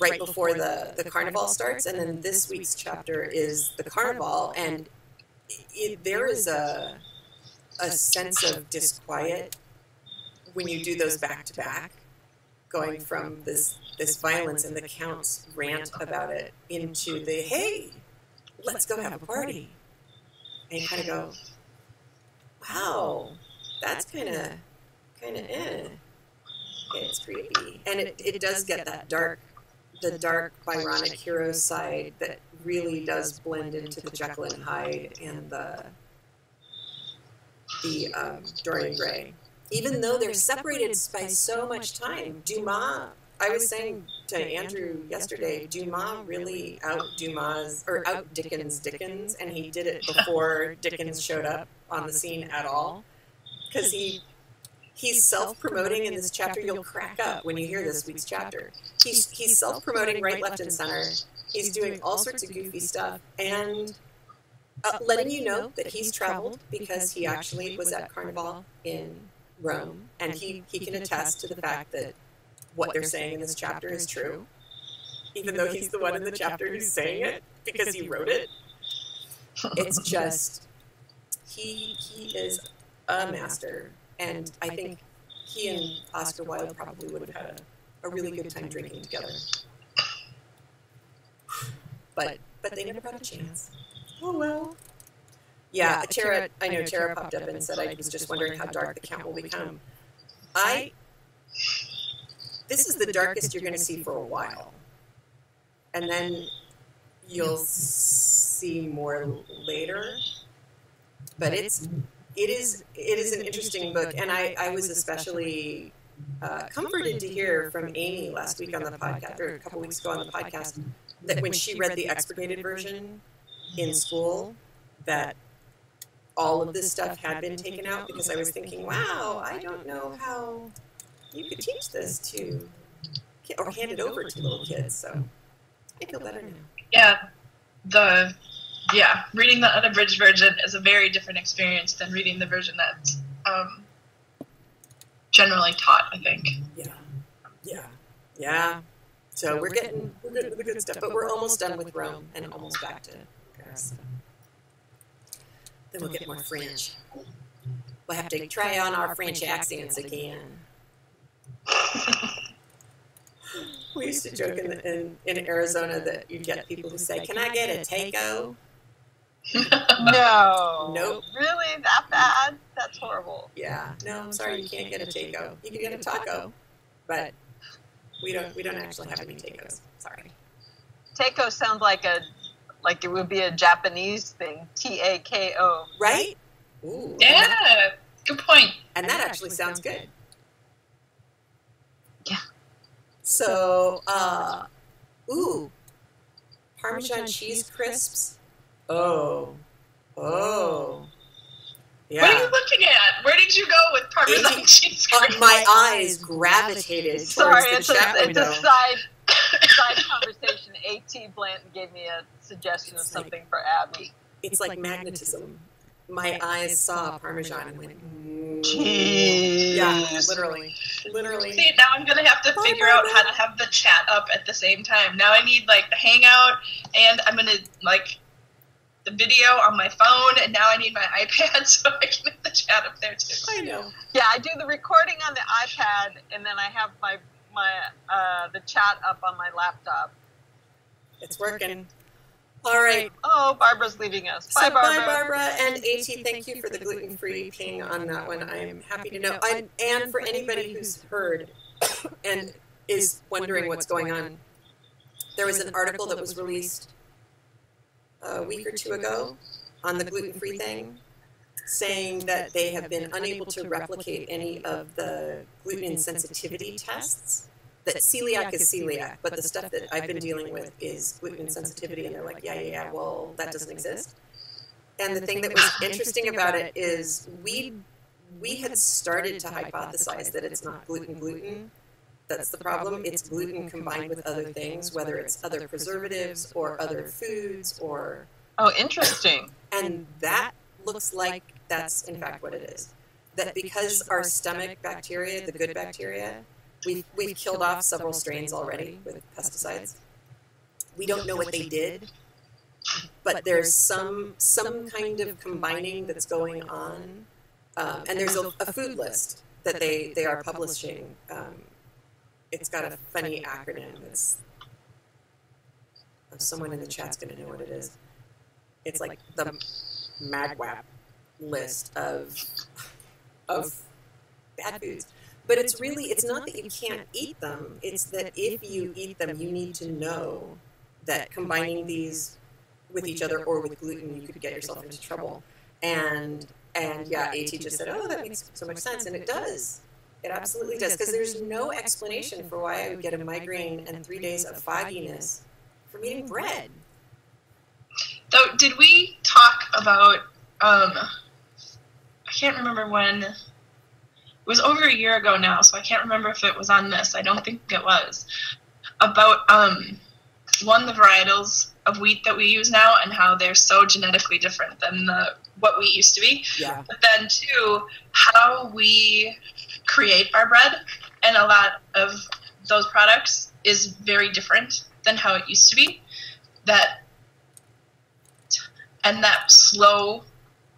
Right before the, the Carnival starts, and then this week's chapter is the Carnival, and... It, there is a, a sense of disquiet when you do those back-to-back, going from this, this violence and the Count's rant about it into the, hey, let's go have a party. And you kind of go, wow, that's kind of, kind of, eh. It's creepy. And it, it does get that dark, the dark Byronic hero side that really does blend into the Jekyll and Hyde and the the um, Dorian Gray. Even though they're separated by so much time, Dumas, I was saying to Andrew yesterday, Dumas really out Dumas, or out Dickens Dickens, and he did it before Dickens showed up on the scene at all. Because he, He's self-promoting in this chapter. You'll crack up when you hear this week's chapter. He's, he's self-promoting right, left, and center. He's doing all sorts of goofy stuff and uh, letting you know that he's traveled because he actually was at Carnival in Rome. And he, he can attest to the fact that what they're saying in this chapter is true, even though he's the one in the chapter who's saying it because he wrote it. It's just, he, he is a master. And I think he and Oscar Wilde probably would have had a, a really good time drinking together. But but they never got a chance. Oh, well. Yeah, Tara, I know Tara popped up and said, I was just wondering how dark the Count will become. I, this is the darkest you're going to see for a while. And then you'll see more later. But it's... It is it is an interesting book, and I, I was especially uh, comforted to hear from Amy last week on the podcast, or a couple weeks ago on the podcast, that when she read the expurgated version in school, that all of this stuff had been taken out, because I was thinking, wow, I don't know how you could teach this to, or hand it over to little kids, so I feel better now. Yeah, the... Yeah, reading the unabridged version is a very different experience than reading the version that's um, generally taught, I think. Yeah, yeah, yeah. So, so we're getting we're getting the good, good stuff, but we're almost done with Rome and almost back to Paris. Then we'll get more French. We'll have to try on our French accents again. We used to joke in, the, in, in Arizona that you'd get people who say, can I get a taco? No. Nope. Really? That bad? That's horrible. Yeah. No, I'm sorry, you can't get a taco. You can get a taco, but we don't we don't actually have any tacos. Sorry. Taco sounds like a like it would be a Japanese thing. T A K O. Right? Ooh. Yeah. That, good point. And that actually sounds good. Yeah. So, uh, ooh, Parmesan cheese crisps. Oh, oh, yeah. What are you looking at? Where did you go with Parmesan it, cheese crisps? Uh, my eyes gravitated towards Sorry, the it's, chat a, it's a side, side conversation. A T Blanton gave me a suggestion it's of something like, for Abby. It's, it's like, like magnetism. My eyes saw Parmesan and went, jeez. Yeah, literally. Literally. See, now I'm going to have to figure oh, out how to have the chat up at the same time. Now I need, like, the Hangout, and I'm going to, like, the video on my phone, and now I need my iPad so I can have the chat up there, too. I know. Yeah, I do the recording on the iPad, and then I have my, my uh, the chat up on my laptop. It's working. All right. Oh, Barbara's leaving us. Bye, so Barbara. Bye, Barbara. And A T, thank you for the gluten-free ping on that one. I am happy to know. And, and for anybody who's heard and is wondering what's going on, there was an article that was released a week or two ago on the gluten-free thing, saying that they have been unable to replicate any of the gluten insensitivity tests. That celiac is celiac, but the stuff that I've been dealing with is gluten sensitivity, and they're like, yeah, yeah, yeah, well, that doesn't exist. And the thing that was interesting about it is we we had started to hypothesize that it's not gluten-gluten. That's the problem. It's gluten combined with other things, whether it's other preservatives or other foods or... Oh, interesting. And that looks like that's, in fact, what it is. That because our stomach bacteria, the good bacteria... We've, we've killed off several strains already with pesticides. We don't know what they did, but there's some some kind of combining that's going on. Um, and there's a, a food list that they, they are publishing. Um, it's got a funny acronym. It's, someone in the chat's going to know what it is. It's like the MAGWAP list of of bad foods. But it's really, it's not that you can't eat them. It's that if you eat them, you need to know that combining these with each other or with gluten, you could get yourself into trouble. And, and yeah, A T just said, oh, that makes so much sense. And it does. It absolutely does. Because there's no explanation for why I would get a migraine and three days of fogginess from eating bread. Though, so did we talk about, um, I can't remember when... it was over a year ago now, so I can't remember if it was on this. I don't think it was. About, um, one, the varietals of wheat that we use now and how they're so genetically different than the, what wheat used to be. Yeah. But then, two, how we create our bread, and a lot of those products is very different than how it used to be. That, and that slow,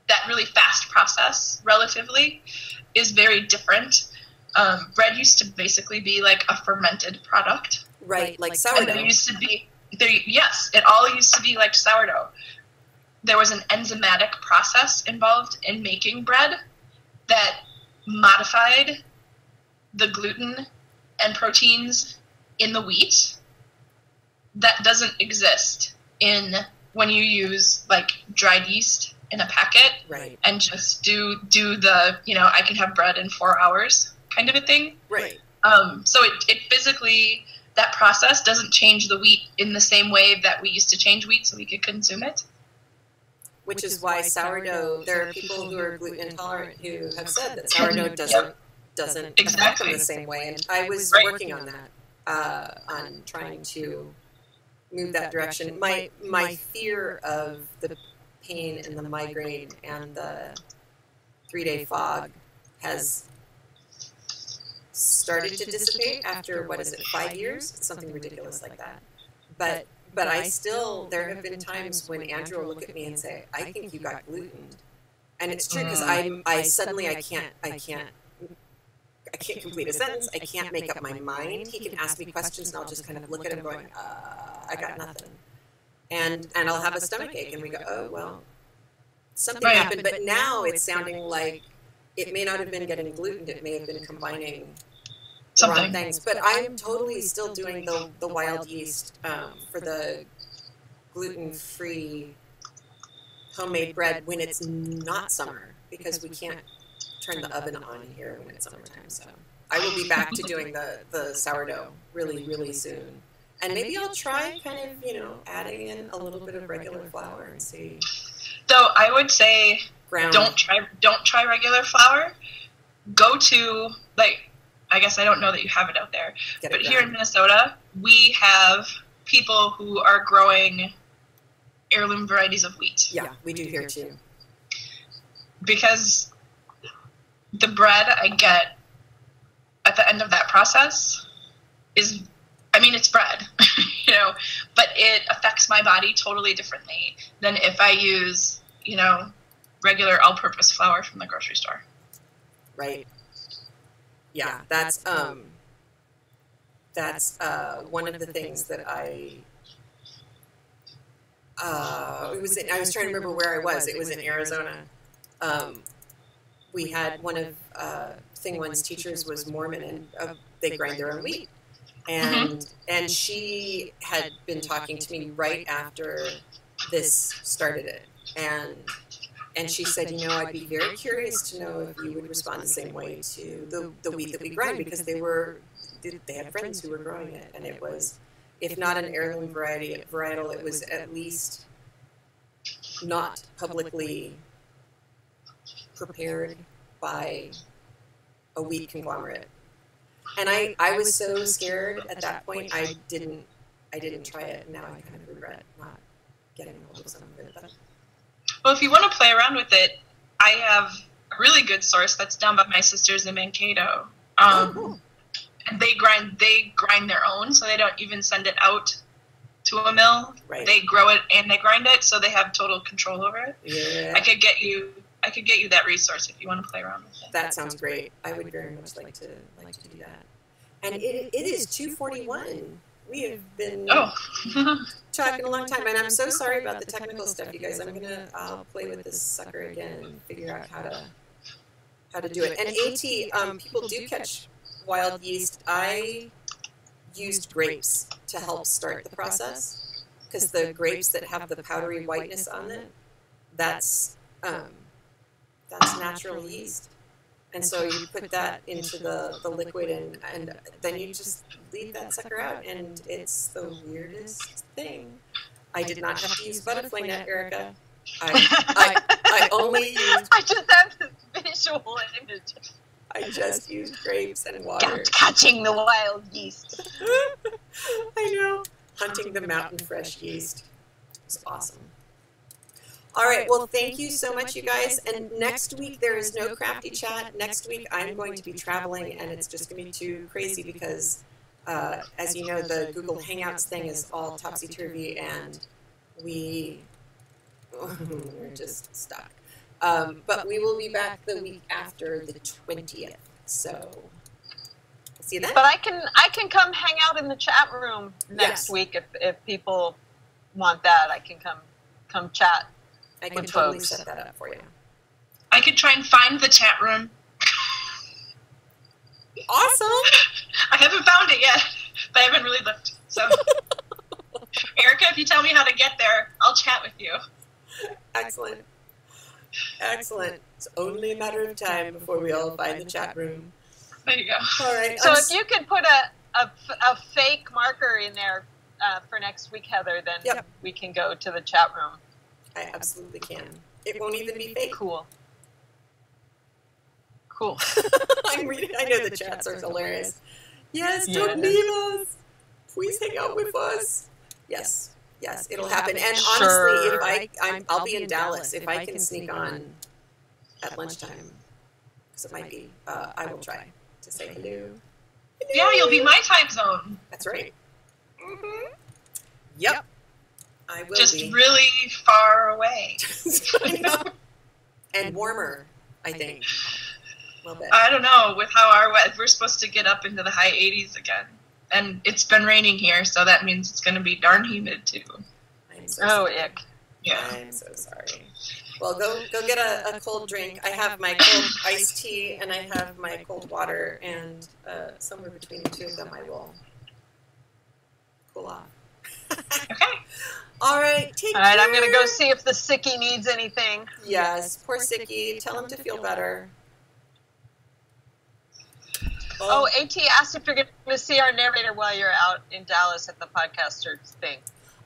that really fast process, relatively, is very different. Um, bread used to basically be like a fermented product. Right, like, like sourdough. And there used to be, there, yes, it all used to be like sourdough. There was an enzymatic process involved in making bread that modified the gluten and proteins in the wheat that doesn't exist in when you use like dried yeast in a packet, right, and just do do the, you know, I can have bread in four hours kind of a thing. Right. Um, so it, it physically, that process doesn't change the wheat in the same way that we used to change wheat so we could consume it. Which, Which is why sourdough, there are people who are gluten intolerant who have said that sourdough doesn't yep. doesn't exactly affect them the same way. And I was right. working on that, uh, on trying to move that direction. My my fear of the pain and the migraine and the three-day fog has started to dissipate after, what is it, five years? Something ridiculous like that. But but I still, there have been times when Andrew will look at me and say, I think you got gluten. And it's true, because I I suddenly, I can't, I can't, I can't complete a sentence. I can't make up my mind. He can ask me questions and I'll just kind of look at him going, uh, I got nothing. And and I'll have a stomachache, and we go, oh, well, something happened. But now it's sounding like it may not have been getting gluten. It may have been combining the wrong things. But I'm totally still doing the, the wild yeast um, for the gluten-free homemade bread when it's not summer, because we can't turn the oven on here when it's summertime. So I will be back to doing the, the sourdough really, really soon. And maybe I'll try kind of, you know, adding in a little bit of regular flour and see. So I would say Ground. don't try don't try regular flour. Go to, like, I guess I don't know that you have it out there. Get but here in Minnesota, we have people who are growing heirloom varieties of wheat. Yeah, we do here too. Because the bread I get at the end of that process is, I mean, it's bread, you know, but it affects my body totally differently than if I use, you know, regular all-purpose flour from the grocery store. Right. Yeah, that's um, that's uh, one of the things that I uh, it was in, I was trying to remember where I was. It was in Arizona. Um, we had one of uh, Thing One's teachers was Mormon, and uh, they grind their own wheat. And mm-hmm. and she had been talking to me right after this started it, and and she said, you know, I'd be very curious to know if you would respond the same way to the the wheat that we grind, because they were they had friends who were growing it, and it was, if not an heirloom variety, a varietal, it was at least not publicly prepared by a wheat conglomerate. And I, I was so scared at that point, I didn't I didn't try it, and now I kind of regret not getting a hold of some of it. Well, if you want to play around with it, I have a really good source that's down by my sisters in Mankato. Um, oh, cool. And they grind they grind their own, so they don't even send it out to a mill. Right. They grow it and they grind it, so they have total control over it. Yeah. I could get you I could get you that resource if you want to play around with it. That sounds great. I would very much like to like to do that. And it it is two forty-one. We have been oh. talking a long time, and I'm so sorry about the technical stuff, you guys. I'm gonna I'll play with this sucker again and figure out how to how to do it. And AT, um, people do catch wild yeast. I used grapes to help start the process, because the grapes that have the powdery whiteness on it, that's um, that's natural yeast. And so you put that into the, the liquid, and, and then you just leave that sucker out, and it's the weirdest thing. I did not have to use butterfly net, Erica. I, I, I only used... I just have the visual image. I just used grapes and water. Catching the wild yeast. I know. Hunting the mountain fresh yeast. It's awesome. All right, well, thank you so much, you guys. And next week, there is no Crafty Chat. Next week, I'm going to be traveling, and it's just going to be too crazy because, uh, as you know, the Google Hangouts thing is all topsy-turvy, and we, we're just stuck. Um, but we will be back the week after the twentieth, so see that. But I can I can come hang out in the chat room next yes. week if, if people want that. I can come come chat. I can totally set that up for you. I could try and find the chat room. Awesome. I haven't found it yet, but I haven't really looked. So, Erica, if you tell me how to get there, I'll chat with you. Excellent. Excellent. It's only a matter of time before we all find the chat room. There you go. All right. So I'm if you could put a, a, a fake marker in there uh, for next week, Heather, then yep. we can go to the chat room. I absolutely can. It won't even be fake. Cool. Cool. I'm reading. I know the chats are hilarious. Yes, don't leave us. Please hang out with us. Yes, yes, it'll happen. And honestly, if I, I'm, I'll be in Dallas. If I can sneak on at lunchtime, because it might be, uh, I will try to say hello. Yeah, you'll be my time zone. That's right. Mm-hmm. Yep. I will just be. Really far away. And warmer, I think. I don't know with how our weather. We're supposed to get up into the high eighties again, and it's been raining here, so that means it's going to be darn humid too. I'm so oh, sorry. Ick. Yeah. I'm so sorry. Well, go go get a, a cold drink. I have my cold iced tea, and I have my cold water, and uh, somewhere between the two of them, I will cool off. Okay. All right, take care. All right, care. I'm going to go see if the sickie needs anything. Yes, poor sickie. Tell him to feel better. Oh, oh AT asked if you're going to see our narrator while you're out in Dallas at the podcaster thing.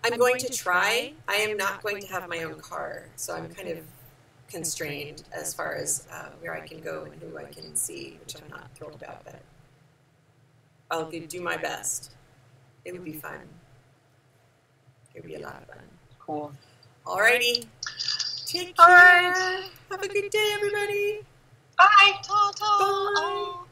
I'm going to try. I am not going to have my own car, so I'm kind of constrained as far as uh, where I can go and who I can see, which I'm not thrilled about, but I'll do my best. It would be fun. It'll be a lot of fun. Cool. Alrighty. Take care. All right. Have a good day, everybody. Bye. Bye. Bye.